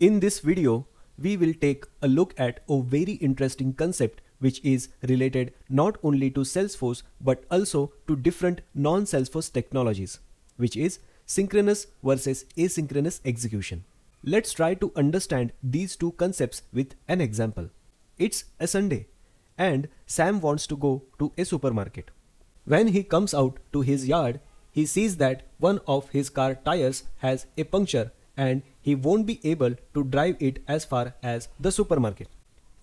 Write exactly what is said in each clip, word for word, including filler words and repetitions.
In this video, we will take a look at a very interesting concept which is related not only to Salesforce but also to different non-Salesforce technologies, which is synchronous versus asynchronous execution. Let's try to understand these two concepts with an example. It's a Sunday and Sam wants to go to a supermarket. When he comes out to his yard, he sees that one of his car tires has a puncture and he won't be able to drive it as far as the supermarket.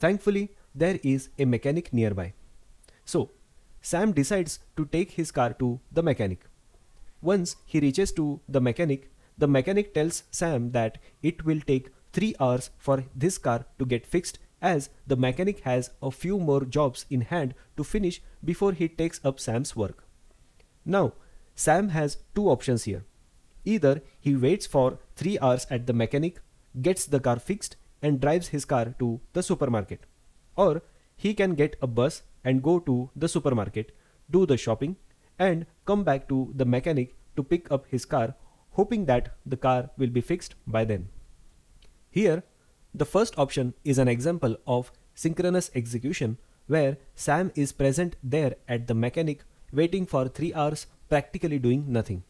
Thankfully, there is a mechanic nearby. So, Sam decides to take his car to the mechanic. Once he reaches to the mechanic, the mechanic tells Sam that it will take three hours for this car to get fixed as the mechanic has a few more jobs in hand to finish before he takes up Sam's work. Now, Sam has two options here. Either he waits for three hours at the mechanic, gets the car fixed and drives his car to the supermarket. Or he can get a bus and go to the supermarket, do the shopping and come back to the mechanic to pick up his car, hoping that the car will be fixed by then. Here, the first option is an example of synchronous execution where Sam is present there at the mechanic waiting for three hours practically doing nothing.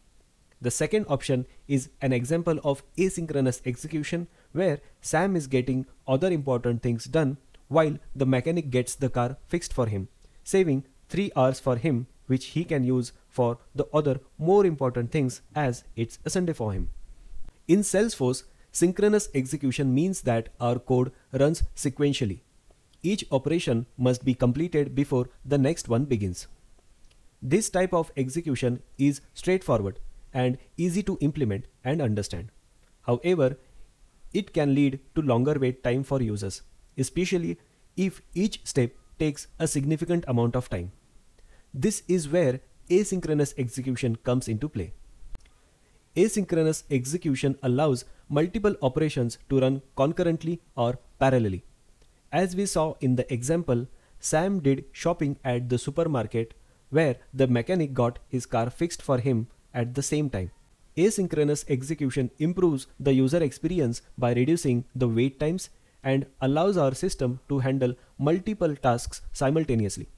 The second option is an example of asynchronous execution where Sam is getting other important things done while the mechanic gets the car fixed for him, saving three hours for him which he can use for the other more important things as it's a Sunday for him. In Salesforce, synchronous execution means that our code runs sequentially. Each operation must be completed before the next one begins. This type of execution is straightforward and easy to implement and understand. However, it can lead to longer wait time for users, especially if each step takes a significant amount of time. This is where asynchronous execution comes into play. Asynchronous execution allows multiple operations to run concurrently or parallelly. As we saw in the example, Sam did shopping at the supermarket where the mechanic got his car fixed for him at the same time. Asynchronous execution improves the user experience by reducing the wait times and allows our system to handle multiple tasks simultaneously.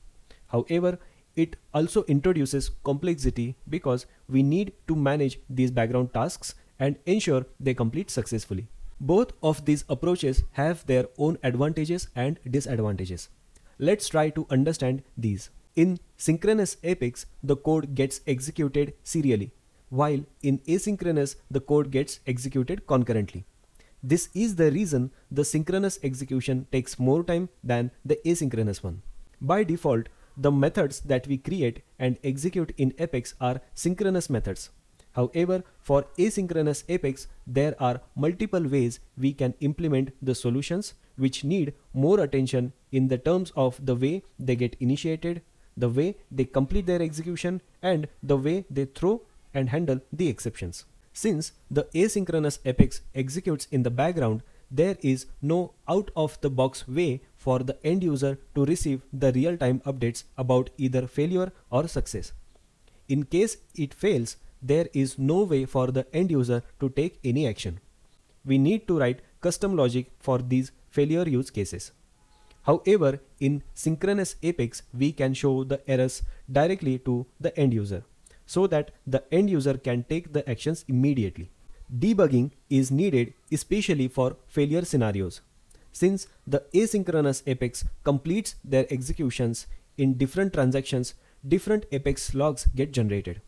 However, it also introduces complexity because we need to manage these background tasks and ensure they complete successfully. Both of these approaches have their own advantages and disadvantages. Let's try to understand these. In synchronous epics, the code gets executed serially, while in asynchronous, the code gets executed concurrently. This is the reason the synchronous execution takes more time than the asynchronous one. By default, the methods that we create and execute in epics are synchronous methods. However, for asynchronous epics, there are multiple ways we can implement the solutions which need more attention in the terms of the way they get initiated, the way they complete their execution, and the way they throw and handle the exceptions. Since the asynchronous epics executes in the background, there is no out-of-the-box way for the end user to receive the real-time updates about either failure or success. In case it fails, there is no way for the end user to take any action. We need to write custom logic for these failure use cases. However, in synchronous epics, we can show the errors directly to the end user, so that the end user can take the actions immediately. Debugging is needed especially for failure scenarios. Since the asynchronous epics completes their executions in different transactions, different epics logs get generated.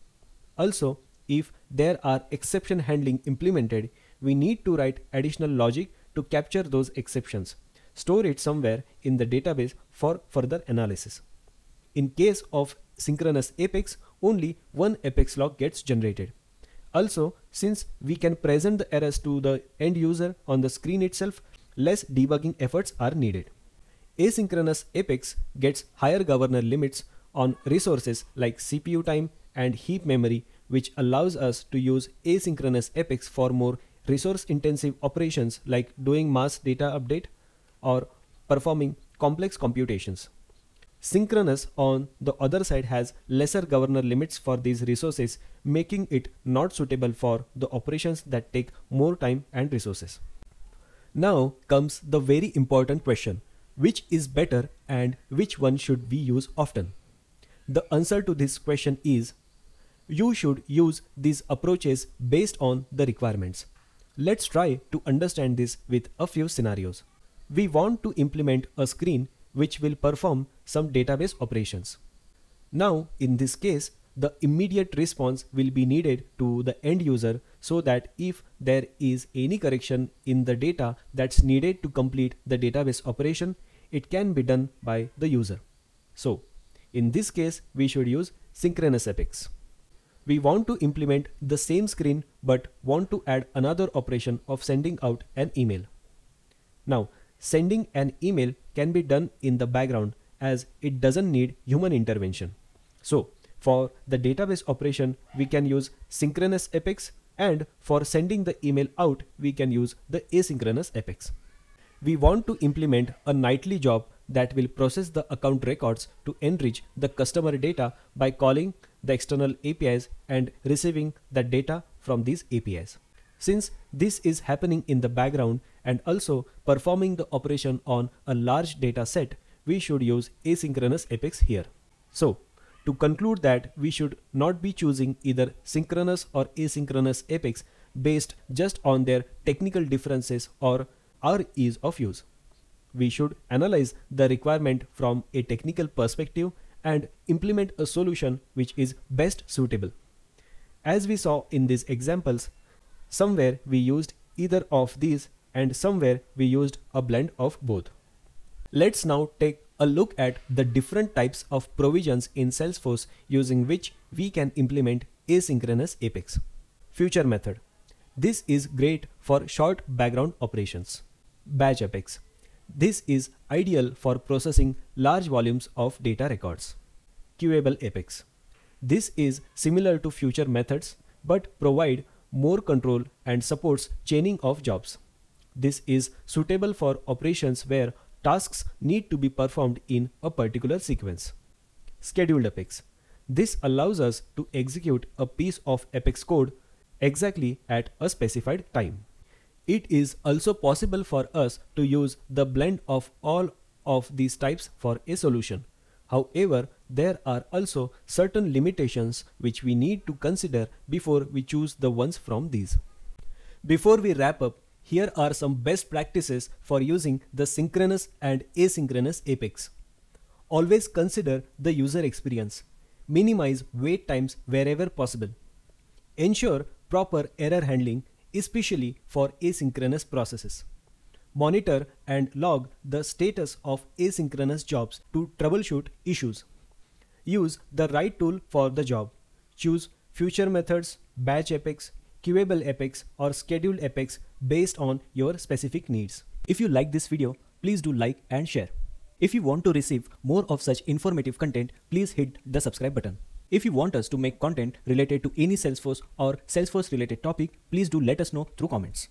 Also, if there are exception handling implemented, we need to write additional logic to capture those exceptions, store it somewhere in the database for further analysis. In case of synchronous epics, only one epics log gets generated. Also, since we can present the errors to the end user on the screen itself, less debugging efforts are needed. Asynchronous epics gets higher governor limits on resources like C P U time and heap memory, which allows us to use asynchronous epics for more resource-intensive operations like doing mass data update or performing complex computations. Synchronous, on the other side, has lesser governor limits for these resources, making it not suitable for the operations that take more time and resources. Now comes the very important question, which is better and which one should we use often? The answer to this question is, you should use these approaches based on the requirements. Let's try to understand this with a few scenarios. We want to implement a screen which will perform some database operations. Now, in this case, the immediate response will be needed to the end user so that if there is any correction in the data that's needed to complete the database operation, it can be done by the user. So, in this case, we should use synchronous epics. We want to implement the same screen but want to add another operation of sending out an email. Now, sending an email can be done in the background as it doesn't need human intervention. So, for the database operation, we can use synchronous epics, and for sending the email out, we can use the asynchronous epics. We want to implement a nightly job that will process the account records to enrich the customer data by calling the external A P Is and receiving the data from these A P Is. Since this is happening in the background and also performing the operation on a large data set, we should use asynchronous epics here. So, to conclude that we should not be choosing either synchronous or asynchronous epics based just on their technical differences or our ease of use. We should analyze the requirement from a technical perspective and implement a solution which is best suitable. As we saw in these examples, somewhere we used either of these and somewhere we used a blend of both. Let's now take a look at the different types of provisions in Salesforce using which we can implement asynchronous epics. Future method. This is great for short background operations. Batch epics. This is ideal for processing large volumes of data records. Queuable epics. This is similar to future methods but provide more control and supports chaining of jobs. This is suitable for operations where tasks need to be performed in a particular sequence. Scheduled epics. This allows us to execute a piece of epics code exactly at a specified time. It is also possible for us to use the blend of all of these types for a solution. However, there are also certain limitations which we need to consider before we choose the ones from these. Before we wrap up, here are some best practices for using the synchronous and asynchronous epics. Always consider the user experience. Minimize wait times wherever possible. Ensure proper error handling, especially for asynchronous processes. Monitor and log the status of asynchronous jobs to troubleshoot issues. Use the right tool for the job. Choose future methods, batch epics, queuable epics or scheduled epics based on your specific needs. If you like this video, please do like and share. If you want to receive more of such informative content, please hit the subscribe button. If you want us to make content related to any Salesforce or Salesforce related topic, please do let us know through comments.